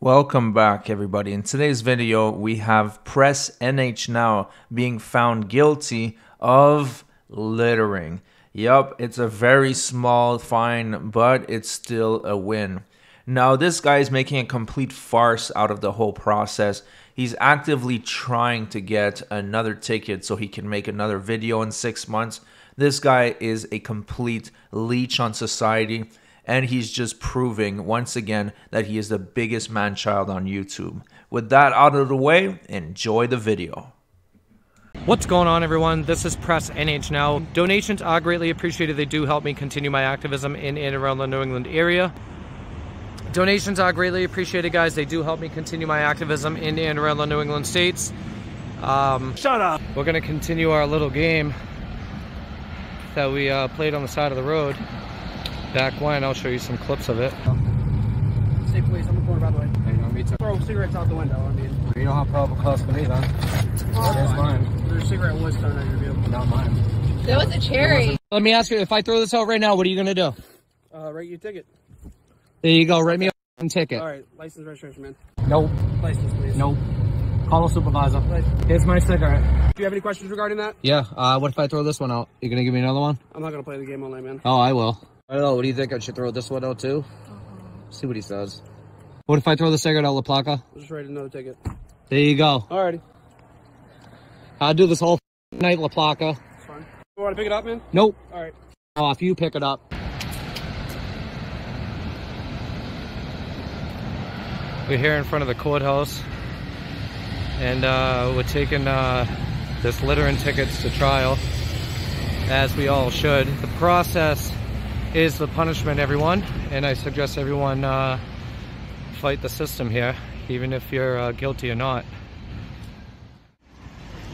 Welcome back, everybody. In today's video, we have Press NH now being found guilty of littering. Yup, it's a very small fine, but it's still a win. Now, this guy is making a complete farce out of the whole process. He's actively trying to get another ticket so he can make another video in 6 months. This guy is a complete leech on society. And he's just proving, once again, that he is the biggest man-child on YouTube. With that out of the way, enjoy the video. What's going on, everyone? This is Press NH Now. Donations are greatly appreciated. They do help me continue my activism in and around the New England area. Donations are greatly appreciated, guys. They do help me continue my activism in and around the New England states. Shut up! We're going to continue our little game that we played on the side of the road. Back when, I'll show you some clips of it. Say please, I'm the corner, by the way. Hey, no, me too. Throw cigarettes out the window, I mean. You don't have probable cause for me, though. That's mine. Their cigarette was thrown out of your vehicle. Not mine. That was a cherry. Let me ask you, if I throw this out right now, what are you going to do? Write you a ticket. There you go, write me a ticket. All right, license registration, man. Nope. License, please. Nope. Call a supervisor. License. Here's my cigarette. Do you have any questions regarding that? Yeah, what if I throw this one out? You going to give me another one? I'm not going to play the game all night, man. Oh, I will. I don't know, what do you think? I should throw this one out too? See what he says. What if I throw the cigarette out, LaPlaca? I'll just write another ticket. There you go. Alrighty. I'll do this whole night, LaPlaca. It's fine. You want to pick it up, man? Nope. Alright. Off, you pick it up. We're here in front of the courthouse. And we're taking this littering tickets to trial. As we all should. The process is the punishment, everyone, and I suggest everyone fight the system here, even if you're guilty or not.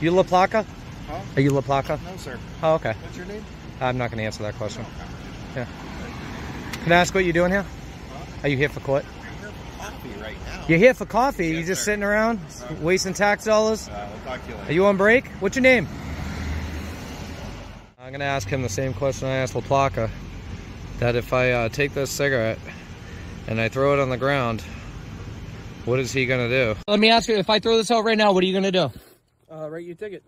You LaPlaca? Huh? Are you LaPlaca? No, sir. Oh, okay. What's your name? I'm not going to answer that question. No, okay. Yeah. Can I ask what you're doing here? Huh? Are you here for court? I'm here for coffee right now. You're here for coffee? Yes, you're just sitting around, wasting tax dollars? We'll talk to you later. Are you on break? What's your name? I'm going to ask him the same question I asked LaPlaca. That if I take this cigarette and I throw it on the ground, what is he gonna do? Let me ask you, if I throw this out right now, what are you gonna do? Write you a ticket.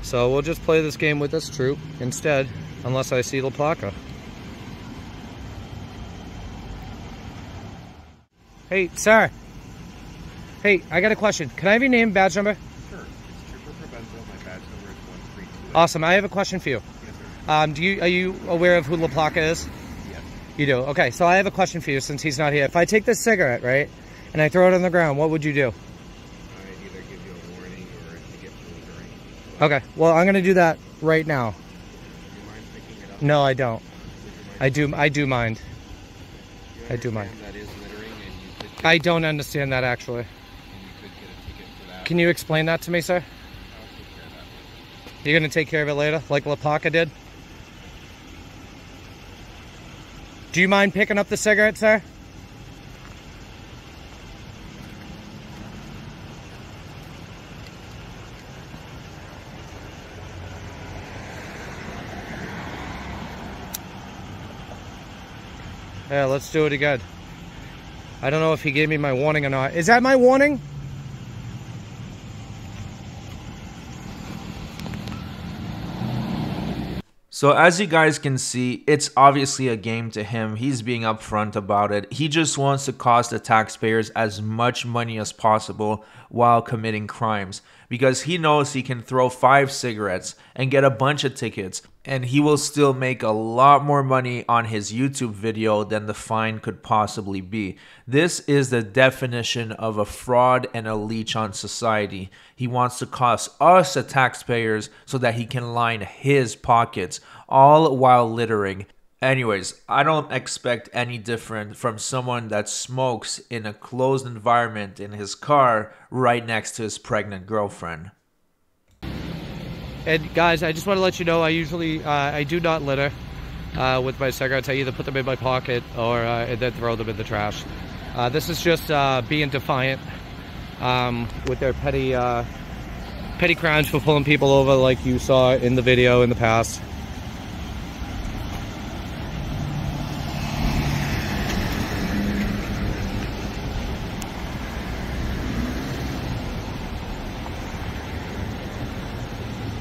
So we'll just play this game with this troop instead, unless I see LaPlaca. Hey, sir. Hey, I got a question. Can I have your name, badge number? Sure, it's Trooper Provenzo. My badge number is 132. Awesome, I have a question for you. Are you aware of who LaPlaca is? Yes. You do? Okay, so I have a question for you since he's not here. If I take this cigarette, right, and I throw it on the ground, what would you do? I'd either give you a warning or if you get pulled or anything. Okay, well, I'm going to do that right now. Do you mind picking it up? No, I don't. I do mind. I do mind. That is littering and you could get... I don't understand that, actually. And you could get a ticket for that. Can you explain that to me, sir? I'll take care of that later. You're going to take care of it later, like LaPlaca did? Do you mind picking up the cigarette, sir? Yeah, let's do it again. I don't know if he gave me my warning or not. Is that my warning? So as you guys can see, it's obviously a game to him. He's being upfront about it. He just wants to cost the taxpayers as much money as possible while committing crimes because he knows he can throw 5 cigarettes and get a bunch of tickets and he will still make a lot more money on his YouTube video than the fine could possibly be. This is the definition of a fraud and a leech on society. He wants to cost us, the taxpayers, so that he can line his pockets, all while littering. Anyways, I don't expect any different from someone that smokes in a closed environment in his car right next to his pregnant girlfriend. And guys, I just want to let you know, I usually, I do not litter with my cigarettes. I either put them in my pocket or and then throw them in the trash. This is just being defiant with their petty crimes for pulling people over like you saw in the video in the past.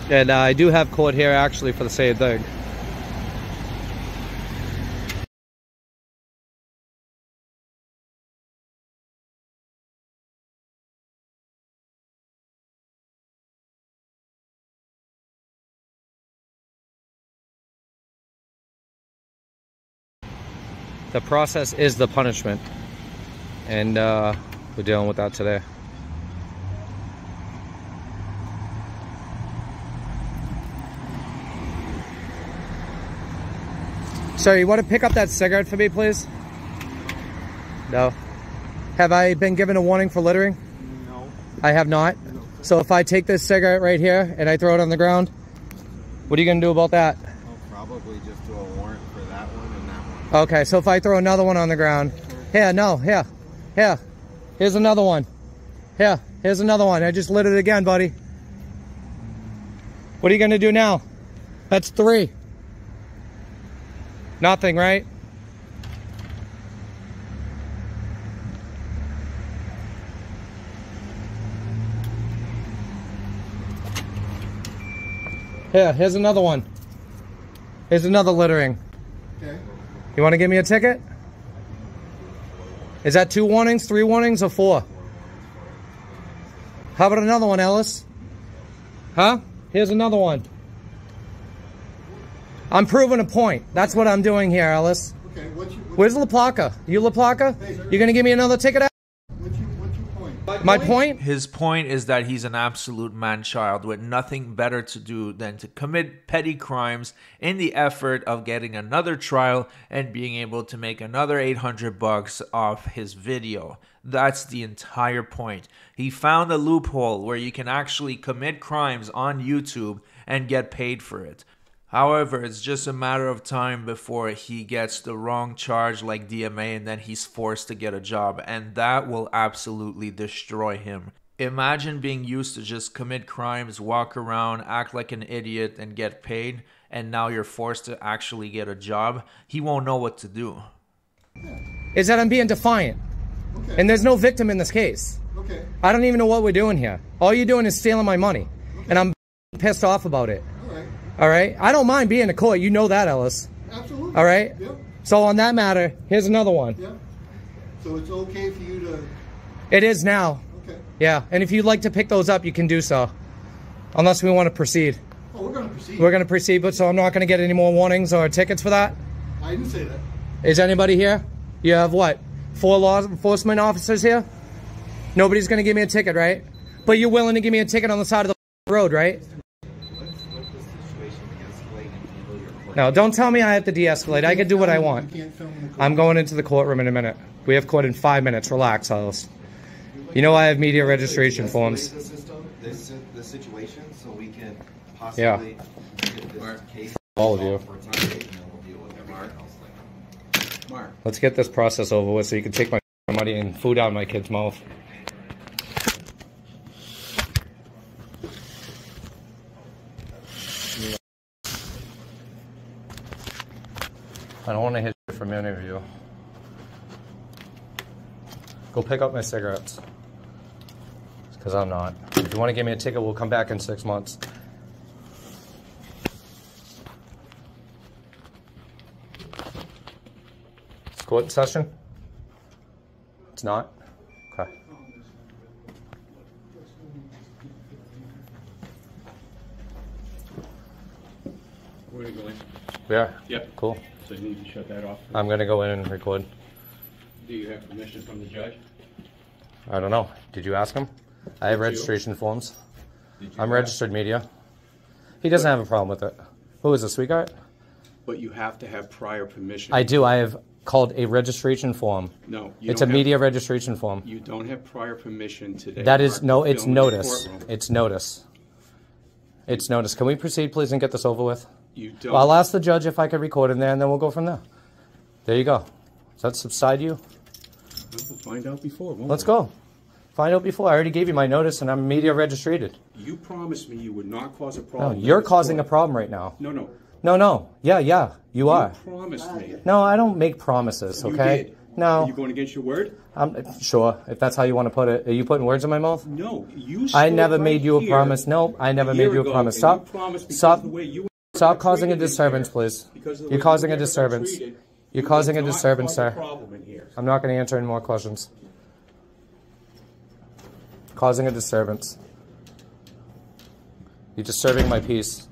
And I do have court here actually for the same thing. The process is the punishment, and we're dealing with that today. Sir, you want to pick up that cigarette for me, please? No. Have I been given a warning for littering? No. I have not? No. So if I take this cigarette right here and I throw it on the ground, what are you going to do about that? I'll probably just do a warrant for that one and that one. Okay, so if I throw another one on the ground, yeah, no, yeah, yeah, here's another one, yeah, here's another one. I just lit it again, buddy. What are you gonna do now? That's three. Nothing, right? Yeah, here's another one. Here's another littering. Okay. You want to give me a ticket? Is that 2 warnings, 3 warnings, or 4? How about another one, Ellis? Huh? Here's another one. I'm proving a point. That's what I'm doing here, Ellis. Okay, where's LaPlaca? You LaPlaca? Hey, you gonna give me another ticket? What's your point? My point? His point is that he's an absolute man-child with nothing better to do than to commit petty crimes in the effort of getting another trial and being able to make another 800 bucks off his video. That's the entire point. He found a loophole where you can actually commit crimes on YouTube and get paid for it. However, it's just a matter of time before he gets the wrong charge like DMA and then he's forced to get a job, and that will absolutely destroy him. Imagine being used to just commit crimes, walk around, act like an idiot and get paid, and now you're forced to actually get a job. He won't know what to do. Is that I'm being defiant. Okay. And there's no victim in this case. Okay. I don't even know what we're doing here. All you're doing is stealing my money. Okay. And I'm pissed off about it. All right? I don't mind being a court. You know that, Ellis. Absolutely. All right? Yep. So on that matter, here's another one. Yeah. So it's okay for you to... It is now. Okay. Yeah. And if you'd like to pick those up, you can do so. Unless we want to proceed. Oh, we're going to proceed. We're going to proceed, but so I'm not going to get any more warnings or tickets for that? I didn't say that. Is anybody here? You have what? 4 law enforcement officers here? Nobody's going to give me a ticket, right? But you're willing to give me a ticket on the side of the road, right? No, don't tell me I have to de-escalate. I can do what I want. I'm going into the courtroom in a minute. We have court in 5 minutes. Relax, Alice. You know I have media registration forms. The situation, so we can possibly get this case. All of you. Let's get this process over with so you can take my money and food out of my kid's mouth. I don't want to hit you from any of you. Go pick up my cigarettes. Because I'm not. If you want to give me a ticket, we'll come back in 6 months. It's court in session? It's not? Okay. Where are you going? We are? Yep. Cool. So you need to shut that off. I'm going to go in and record. Do you have permission from the judge? I don't know. Did you ask him? I have registration forms. I'm registered media. He doesn't have a problem with it. Who is this, sweetheart? But you have to have prior permission. I do. I have called a registration form. No. It's a media registration form. You don't have prior permission today. That is, no, it's notice. It's notice. It's notice. Can we proceed, please, and get this over with? You don't. Well, I'll ask the judge if I could record in there, and then we'll go from there. There you go. Does that subside you? We'll find out before. Let's go. Find out before. I already gave you my notice, and I'm media registered. You promised me you would not cause a problem. No, you're causing a problem right now. No, no. No, no. Yeah, yeah. You are. You promised me. No, I don't make promises, okay? You did. No. Are you going against your word? Sure, if that's how you want to put it. Are you putting words in my mouth? No, you. I never made you a promise. No, I never made you a promise. Stop. Stop. Stop causing a disturbance, please. You're causing a disturbance. You're causing a disturbance, sir. I'm not going to answer any more questions. Causing a disturbance. You're disturbing my peace.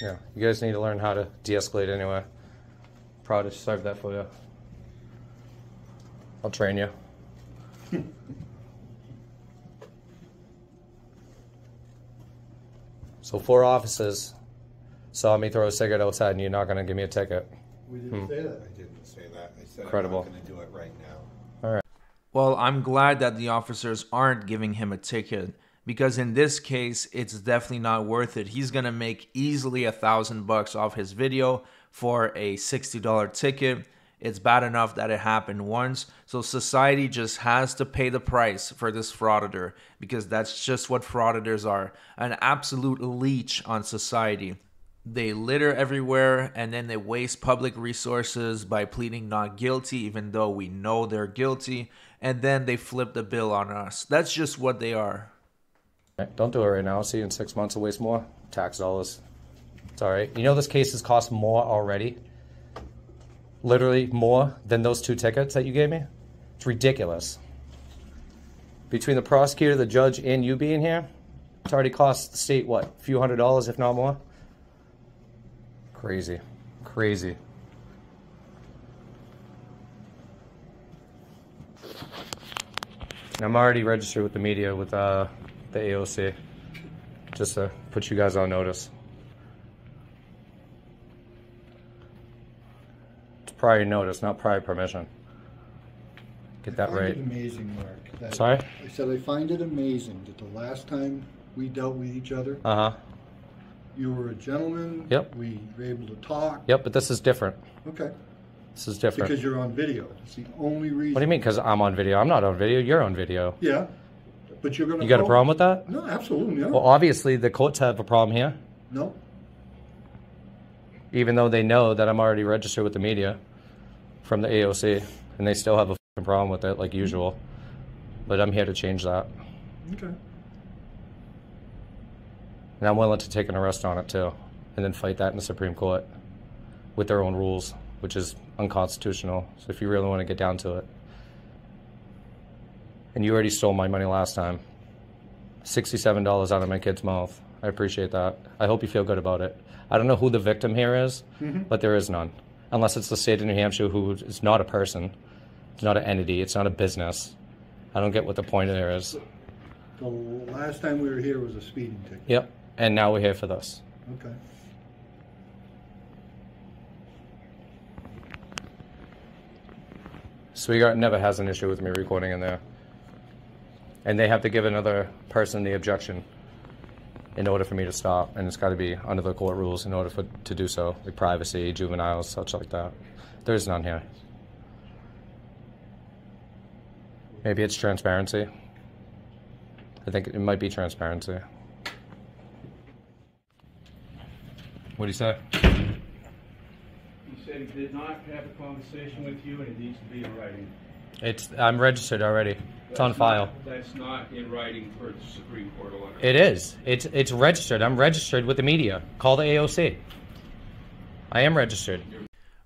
Yeah, you guys need to learn how to de-escalate anyway. Proud to serve that for you. I'll train you. So 4 officers saw me throw a cigarette outside, and you're not going to give me a ticket. We didn't say that. I didn't say that. I said incredible. I'm not going to do it right now. All right. Well, I'm glad that the officers aren't giving him a ticket, because in this case, it's definitely not worth it. He's going to make easily $1,000 off his video for a $60 ticket. It's bad enough that it happened once. So society just has to pay the price for this frauditor, because that's just what frauditors are, an absolute leech on society. They litter everywhere, and then they waste public resources by pleading not guilty, even though we know they're guilty. And then they flip the bill on us. That's just what they are. Don't do it right now. See, in 6 months, I'll waste more tax dollars. It's all right. You know this case has cost more already. Literally more than those 2 tickets that you gave me. It's ridiculous. Between the prosecutor, the judge, and you being here, it's already cost the state, what, a few $100s, if not more? Crazy. Crazy. And I'm already registered with the media with the AOC, just to put you guys on notice. It's prior notice, not prior permission. Get that right. I find it amazing, Mark. That sorry? I said I find it amazing that the last time we dealt with each other, you were a gentleman. Yep. We were able to talk. Yep, but this is different. Okay. This is different. Because you're on video. It's the only reason. What do you mean, because I'm on video? I'm not on video. You're on video. Yeah. But you're gonna. You got a problem with that? No, absolutely not. Well, obviously the courts have a problem here. No. Even though they know that I'm already registered with the media from the AOC, and they still have a fucking problem with it, like usual. But I'm here to change that. Okay. And I'm willing to take an arrest on it too, and then fight that in the Supreme Court with their own rules, which is unconstitutional. So if you really want to get down to it. And you already stole my money last time. $67 out of my kid's mouth. I appreciate that. I hope you feel good about it. I don't know who the victim here is, but there is none. Unless it's the state of New Hampshire, who is not a person. It's not an entity. It's not a business. I don't get what the point there is. The last time we were here was a speeding ticket. Yep. And now we're here for this. Okay. Sweetheart never has an issue with me recording in there. And they have to give another person the objection in order for me to stop. And it's got to be under the court rules in order for to do so, like privacy, juveniles, such like that. There's none here. Maybe it's transparency. I think it might be transparency. What do you say? He said he did not have a conversation with you, and it needs to be in writing. I'm registered already. It's on file. That's not in writing for the Supreme Court order. It is. It's registered. I'm registered with the media. Call the AOC. I am registered.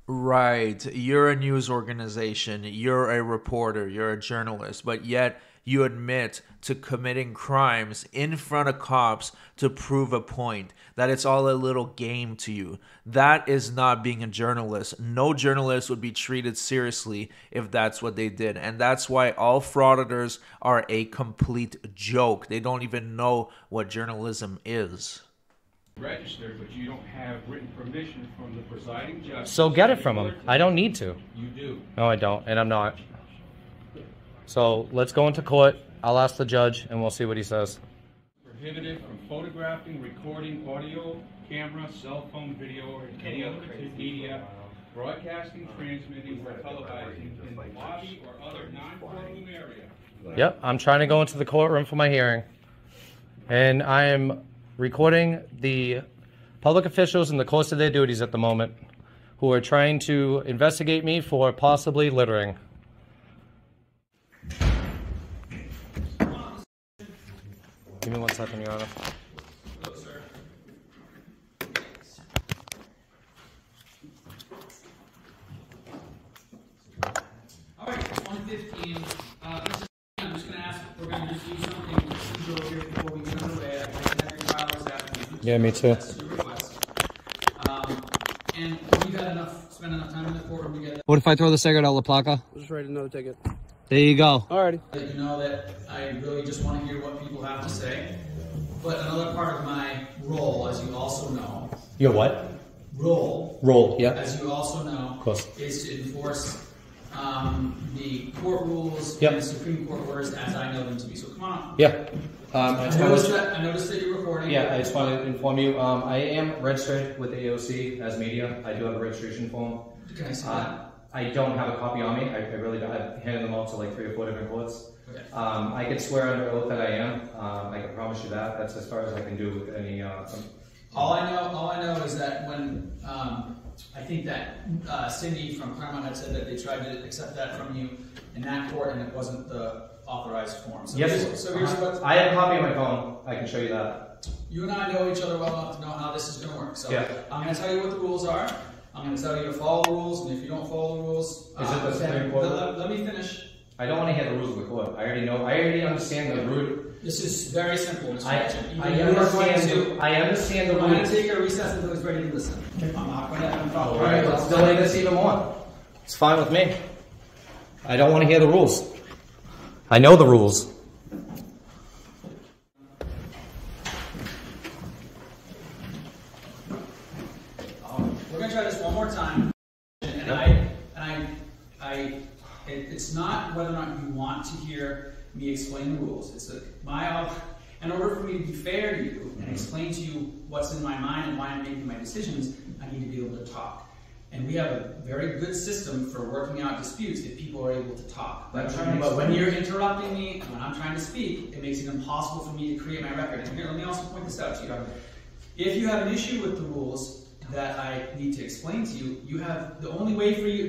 Right. You're a news organization. You're a reporter. You're a journalist. But yet you admit to committing crimes in front of cops to prove a point, that it's all a little game to you. That is not being a journalist. No journalist would be treated seriously if that's what they did. And that's why all frauditors are a complete joke. They don't even know what journalism is. Registered, but you don't have written permission from the presiding judge. So get it from him. I don't need to. You do. No, I don't, and I'm not. So let's go into court. I'll ask the judge, and we'll see what he says. Prohibited from photographing, recording, audio, camera, cell phone, video, or any other media, broadcasting, transmitting, or televising in the lobby or other non-courtroom area. Yep, I'm trying to go into the courtroom for my hearing. and I am recording the public officials in the course of their duties at the moment who are trying to investigate me for possibly littering. Give me one second, Your Honor. Hello, sir. All right, 115. Mr. I'm just going to ask, we're going to just do something procedural here before we get underway. I've been having trials afternoon. Yeah, me too. And we got enough, spend enough time in the courtroom to get... What if I throw the cigarette at LaPlaca? I'll just write another ticket. There you go. Alrighty. You know that I really just want to hear what people have to say. But another part of my role, as you also know... Your what? Role. Role, yeah. As you also know, of course, is to enforce the court rules and the Supreme Court orders as I know them to be. So come on up. Yeah. I noticed that you're recording. Yeah, I just want to inform you. I am registered with AOC as media. I do have a registration form. Can I see that? I don't have a copy on me. I really don't. I've handed them out to like 3 or 4 different courts. Okay. I can swear under oath that I am. I can promise you that. That's as far as I can do with any... All I know is that when... I think that Cindy from Claremont had said that they tried to accept that from you in that court and it wasn't the authorized form. So yes. So here's what... I have a copy on my phone. I can show you that. You and I know each other well enough to know how this is going to work. So yeah. I'm going to tell you what the rules are. I'm going to tell you to follow the rules, and if you don't follow the rules... Is it the Supreme Court? Let me finish. I don't want to hear the rules of the court. I already know. I already understand the root. This is very simple, Mr. Richard. I understand the rules. I'm going to take a recess until he's ready to listen. I'm not going to have him follow. All right, let's delay this even more. It's fine with me. I don't want to hear the rules. I know the rules. It's not whether or not you want to hear me explain the rules. It's in order for me to be fair to you and explain to you what's in my mind and why I'm making my decisions, I need to be able to talk. And we have a very good system for working out disputes if people are able to talk. But when you're interrupting me, when I'm trying to speak, it makes it impossible for me to create my record. And here, let me also point this out to you. If you have an issue with the rules that I need to explain to you, you have the only way for you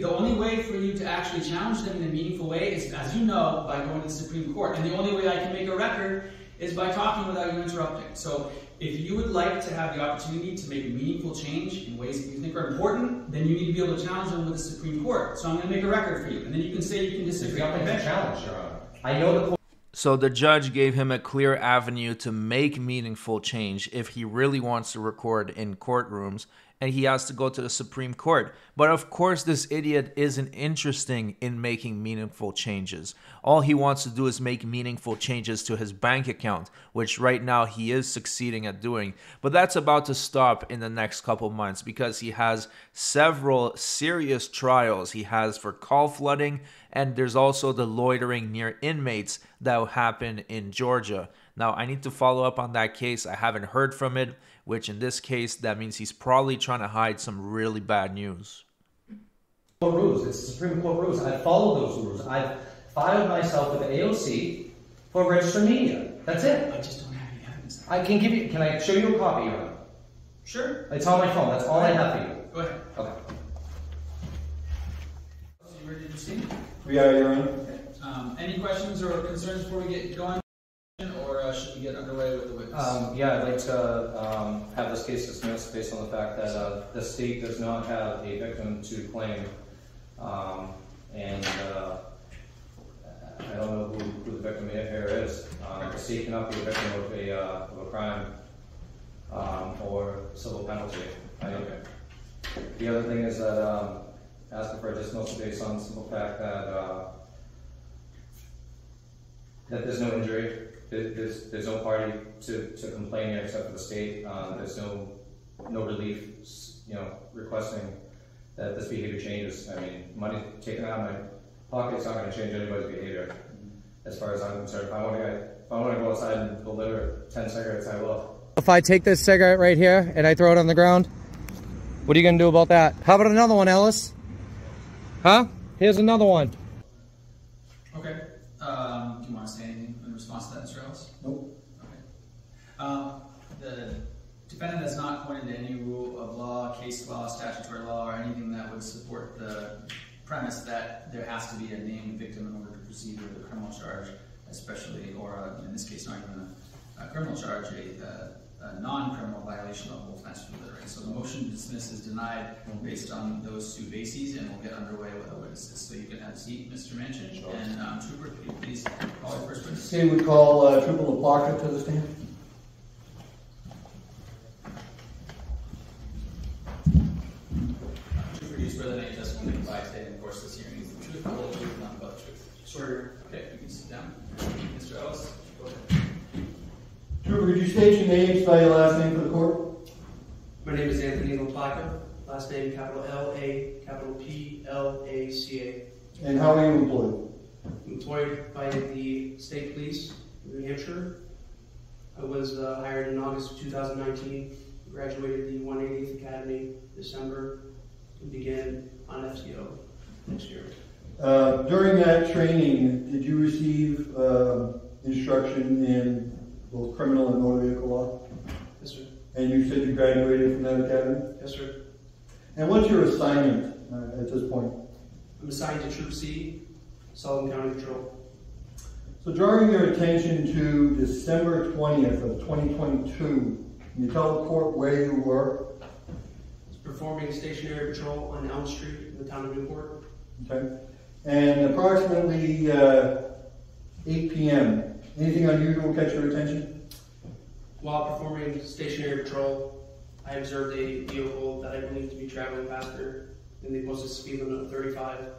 to actually challenge them in a meaningful way is, as you know, by going to the Supreme Court. And the only way I can make a record is by talking without you interrupting. So if you would like to have the opportunity to make a meaningful change in ways that you think are important, then you need to be able to challenge them with the Supreme Court. So I'm going to make a record for you, and then you can say you can disagree. I know the... So the judge gave him a clear avenue to make meaningful change if he really wants to record in courtrooms, and he has to go to the Supreme Court. But of course, this idiot isn't interested in making meaningful changes. All he wants to do is make meaningful changes to his bank account, which right now he is succeeding at doing. But that's about to stop in the next couple months because he has several serious trials. He has for call flooding, and there's also the loitering near inmates that will happen in Georgia. Now, I need to follow up on that case. I haven't heard from it, which in this case, that means he's probably trying to hide some really bad news. Rules. It's Supreme Court rules. I follow those rules. I filed myself with the AOC for registered media. That's it. I just don't have any evidence. I can give you... Can I show you a copy of it? Sure. It's on my phone. That's all I have for you. Go ahead. Okay. So you ready to proceed? We are, Your Honor. Okay. Any questions or concerns before we get going? Or should we get underway with the witness? Yeah, I'd like to have this case dismissed based on the fact that the state does not have a victim to claim. I don't know who the victim here is. The state cannot be a victim of a crime or civil penalty. The other thing is that asking for a dismissal based on the simple fact that that there's no injury. There's no party to complain here except for the state. There's no relief, you know, requesting that this behavior changes. I mean, money taken out of my pocket is not going to change anybody's behavior. As far as I'm concerned, if I want to go outside and deliver 10 cigarettes, I will. If I take this cigarette right here and I throw it on the ground, what are you going to do about that? How about another one, Ellis? Huh? Here's another one. Okay. Do you want to say anything in response to that, Mr. Ellis? Nope. Okay. defendant has not pointed to any rule of law, case law, statutory law, or anything that would support the premise that there has to be a named victim in order to proceed with a criminal charge, especially, or in this case, not even a criminal charge, a non-criminal violation of willful and wanton littering. So the motion to dismiss is denied based on those two bases, and we'll get underway with our witnesses. So you can have a seat, Mr. Manchin. Sure. And Trooper, could you please call your first witness? Okay, we call Trooper LaPlaca to the stand. Trooper, do you swear that any testimony provided today in the course of this hearing is the truth, the whole truth, nothing but the truth? Sure. Okay, you can sit down. Mr. Ellis, go ahead. Trooper, could you state your name, spell your last name for the court? My name is Anthony LaPlaca, last name capital L-A, capital P-L-A-C-A. And how are you employed? I'm employed by the State Police in New Hampshire. I was hired in August of 2019, graduated the 180th Academy December, and began on FTO next year. During that training, did you receive instruction in both criminal and motor vehicle law? Yes, sir. And you said you graduated from that academy? Yes, sir. And what's your assignment at this point? I'm assigned to Troop C, Sullivan County Patrol. So drawing your attention to December 20th of 2022, can you tell the court where you were? I was performing stationary patrol on Elm Street in the town of Newport. Okay. And approximately 8 p.m., anything unusual catch your attention? While performing stationary patrol, I observed a vehicle that I believed to be traveling faster than the posted speed limit of 35.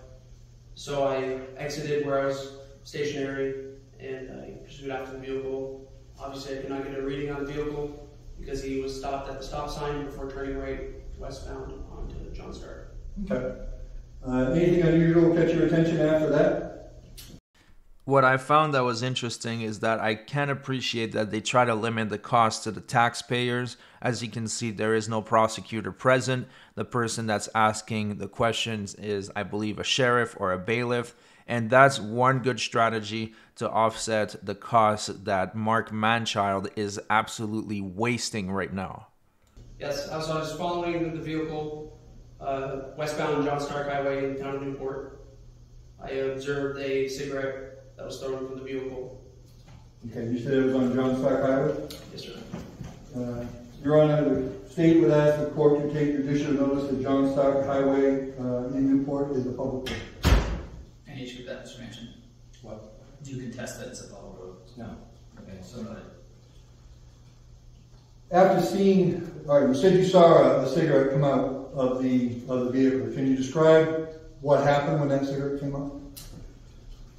So I exited where I was stationary and I pursued after the vehicle. Obviously, I could not get a reading on the vehicle because he was stopped at the stop sign before turning right westbound onto John Stark. Okay. Anything unusual catch your attention after that? What I found that was interesting is that I can appreciate that they try to limit the cost to the taxpayers. As you can see, there is no prosecutor present. The person that's asking the questions is, I believe, a sheriff or a bailiff. And that's one good strategy to offset the cost that Mark Manchild is absolutely wasting right now. Yes, so I was following the vehicle westbound on John Stark Highway in the town of Newport. I observed a cigarette that was thrown from the vehicle. Okay, you said it was on John Stark Highway? Yes, sir. Your Honor, the state would ask the court to take judicial notice that John Stark Highway in Newport is a public road. Any issue with that, Mr. Manchin? What? Do you contest that it's a public road? No. Okay, so not. After seeing, all right, you said you saw a cigarette come out of the vehicle. Can you describe what happened when that cigarette came out?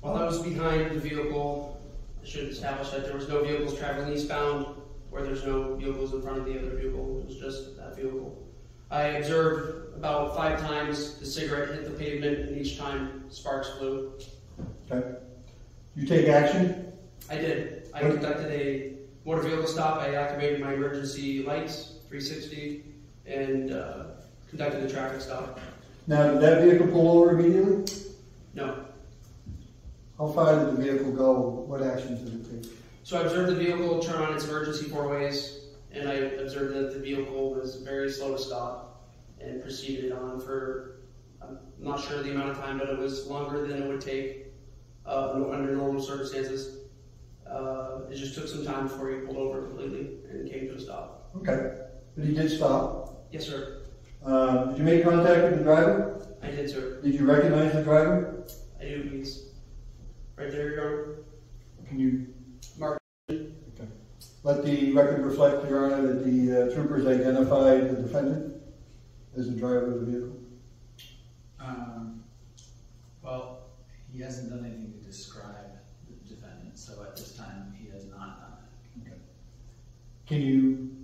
While I was behind the vehicle, I should establish that there was no vehicles traveling eastbound, where there's no vehicles in front of the other vehicle. It was just that vehicle. I observed about 5 times the cigarette hit the pavement, and each time sparks flew. Okay. You take action? I did. I conducted a motor vehicle stop. I activated my emergency lights, 360, and conducted a traffic stop. Now, did that vehicle pull over immediately? No. How far did the vehicle go? What actions did it take? So I observed the vehicle turn on its emergency four-ways, and I observed that the vehicle was very slow to stop and proceeded on for, I'm not sure the amount of time, but it was longer than it would take under normal circumstances. It just took some time before he pulled over completely and came to a stop. Okay. But he did stop? Yes, sir. Did you make contact with the driver? I did, sir. Did you recognize the driver? I do, please. Right there, Your Honor. Can you mark? Okay. Let the record reflect, Your Honor, that the troopers identified the defendant as the driver of the vehicle. Well, he hasn't done anything to describe the defendant, so at this time he has not done it. Okay. Can you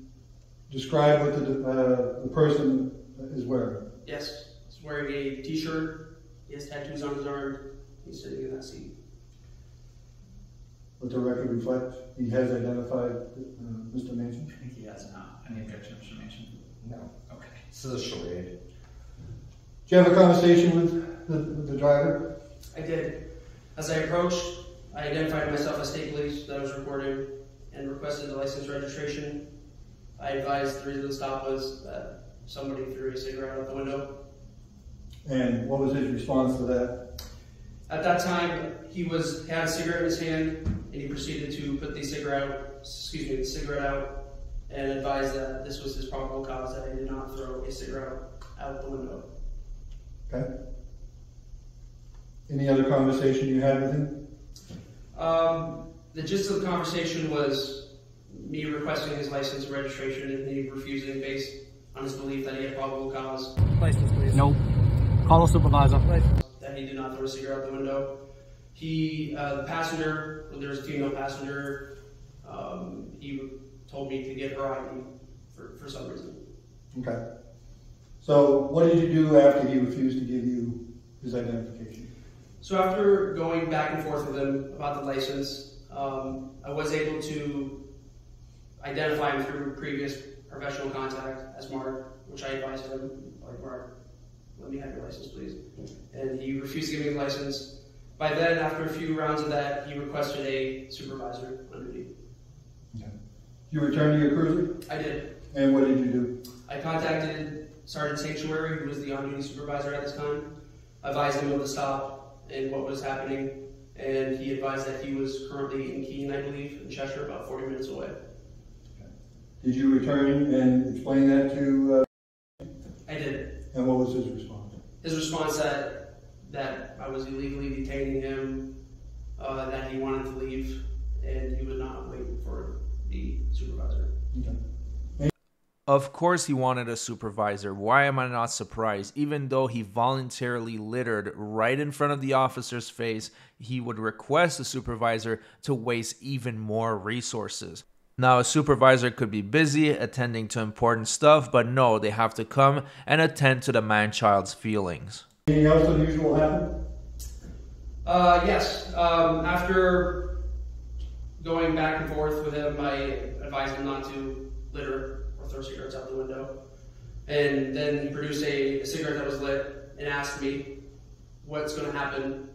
describe what the person is wearing? Yes, he's wearing a T-shirt. He has tattoos on his arm. He's sitting in that seat. Let the record reflect, he has identified Mr. Manchin? I think he has not. Any objection, Mr. Manchin? No. Okay. This is a charade. Did you have a conversation with the driver? I did. As I approached, I identified myself as State Police that I was reporting and requested the license registration. I advised the reason the stop was that somebody threw a cigarette out the window. And what was his response to that? At that time, he had a cigarette in his hand, and he proceeded to put the cigarette out, and advised that this was his probable cause, that he did not throw a cigarette out the window. Okay. Any other conversation you had with him? The gist of the conversation was me requesting his license and registration, and he refusing based on his belief that he had probable cause. License, please. Nope. Call a supervisor. That he did not throw a cigarette out the window. He, the passenger, there was a female passenger, he told me to get her ID for some reason. Okay. So what did you do after he refused to give you his identification? So after going back and forth with him about the license, I was able to identify him through previous professional contact as Mark, which I advised him, like, Mark, let me have your license, please. And he refused to give me the license. By then, after a few rounds of that, he requested a supervisor on duty. Okay. You returned to your cruiser? I did. And what did you do? I contacted Sergeant Sanctuary, who was the on-duty supervisor at this time. I advised him of the stop and what was happening, and he advised that he was currently in Keene, I believe, in Cheshire, about 40 minutes away. Okay. Did you return and explain that to? I did. And what was his response? His response that I was illegally detaining him, that he wanted to leave, and he would not wait for the supervisor. Okay. Of course he wanted a supervisor. Why am I not surprised? Even though he voluntarily littered right in front of the officer's face, he would request a supervisor to waste even more resources. Now, a supervisor could be busy attending to important stuff, but no, they have to come and attend to the man-child's feelings. Anything else unusual happen? Yes. After going back and forth with him, I advised him not to litter or throw cigarettes out the window. And then he produced a cigarette that was lit and asked me what's going to happen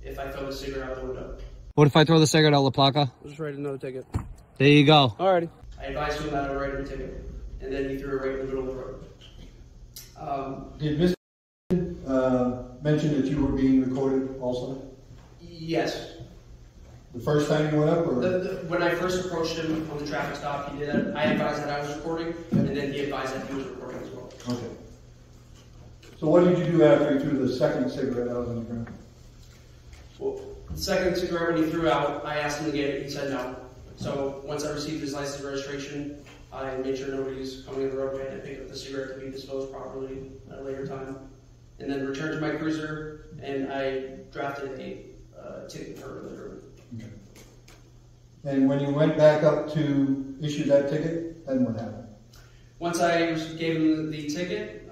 if I throw the cigarette out the window. What if I throw the cigarette out, LaPlaca? I'll just write another ticket. There you go. Alrighty. I advised him that I would write him a ticket. And then he threw it right in the middle of the road. Did Mr. mentioned that you were being recorded also? Yes. The first time you went up? Or? When I first approached him on the traffic stop, he did that. I advised that I was recording, and then he advised that he was recording as well. Okay. So what did you do after you threw the second cigarette out on the ground? Well, the second cigarette when he threw out, I asked him to get it. He said no. So once I received his license registration, I made sure nobody's coming on the roadway and I picked up the cigarette to be disposed properly at a later time. And then returned to my cruiser, and I drafted a ticket for litter. Okay. And when you went back up to issue that ticket, then what happened? Once I gave him the ticket,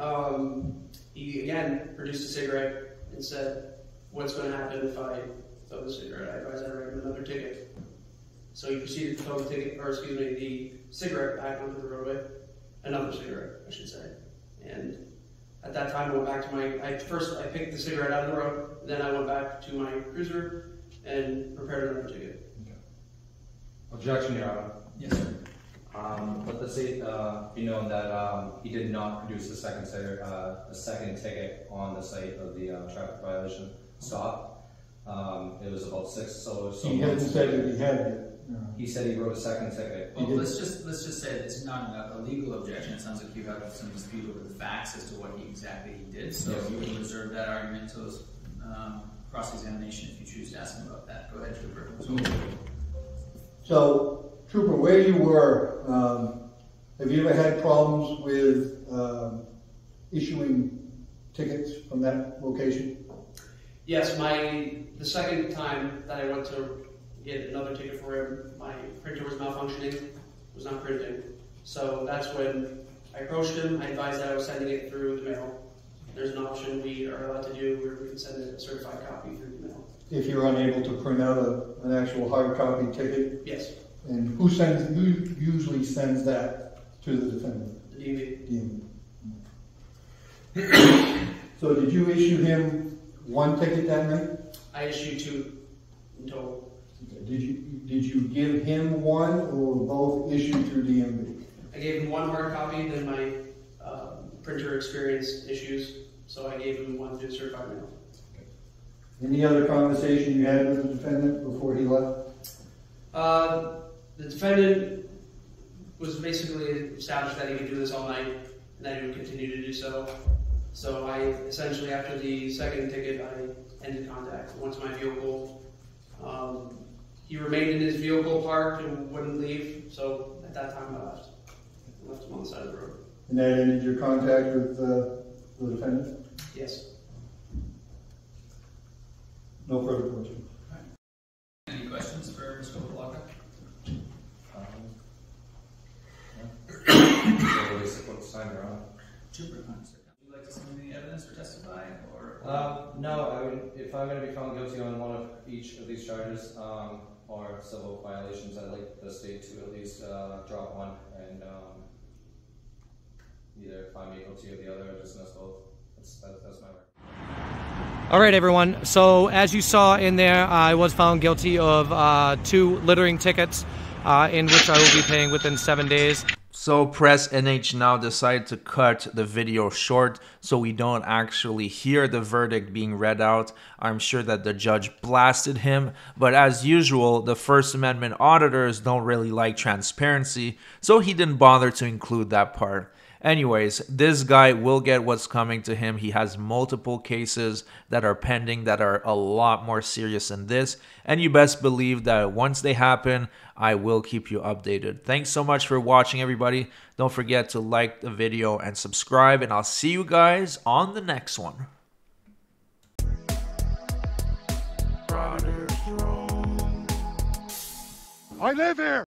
he again produced a cigarette and said, what's going to happen if I throw the cigarette? I advised I write him another ticket. So he proceeded to throw the ticket, or excuse me, the cigarette back onto the roadway, another cigarette, I should say. And at that time, I went back to I picked the cigarette out of the road, then I went back to my cruiser and prepared another ticket. Okay. Objection, Your Honor. Yes, sir. Let the state be known that he did not produce the second ticket on the site of the traffic violation stop. It was about six, so he hasn't said that he had it. He said he wrote a second ticket. Well, let's just say that it's not a legal objection. It sounds like you have some dispute over the facts as to what exactly he did. So yes, you can reserve that argument to cross-examination if you choose to ask him about that. Go ahead, Trooper. So, Trooper, where you were, have you ever had problems with issuing tickets from that location? Yes, the second time that I went to get another ticket for him, my printer was malfunctioning, was not printing. So that's when I approached him. I advised that I was sending it through the mail. There's an option we are allowed to do where we can send a certified copy through the mail. If you're unable to print out an actual hard copy ticket? Yes. And who usually sends that to the defendant? The DMV. DMV. So did you issue him one ticket that night? I issued two in total. Did you give him one or both issued through DMV? I gave him one hard copy, then my printer experienced issues, so I gave him one through certified mail. Any other conversation you had with the defendant before he left? The defendant was basically established that he could do this all night, and that he would continue to do so. So I essentially, after the second ticket, I ended contact. Once my vehicle, he remained in his vehicle parked and wouldn't leave. So at that time, I left. I left him on the side of the road. And that ended your contact with the defendant? Yes. No further questions. Right. Any questions for Mr. LaPlaca? Would you like to submit any evidence or testify? Or no, I would, if I'm going to be found guilty on one of each of these charges or civil violations, I'd like the state to at least drop one and either find me guilty of the other or dismiss both. That's my right. All right, everyone. So as you saw in there, I was found guilty of 2 littering tickets, in which I will be paying within 7 days. So Press NH now decided to cut the video short so we don't actually hear the verdict being read out. I'm sure that the judge blasted him, but as usual, the First Amendment auditors don't really like transparency, so he didn't bother to include that part. Anyways, this guy will get what's coming to him. He has multiple cases that are pending that are a lot more serious than this. And you best believe that once they happen, I will keep you updated. Thanks so much for watching, everybody. Don't forget to like the video and subscribe. And I'll see you guys on the next one. I live here.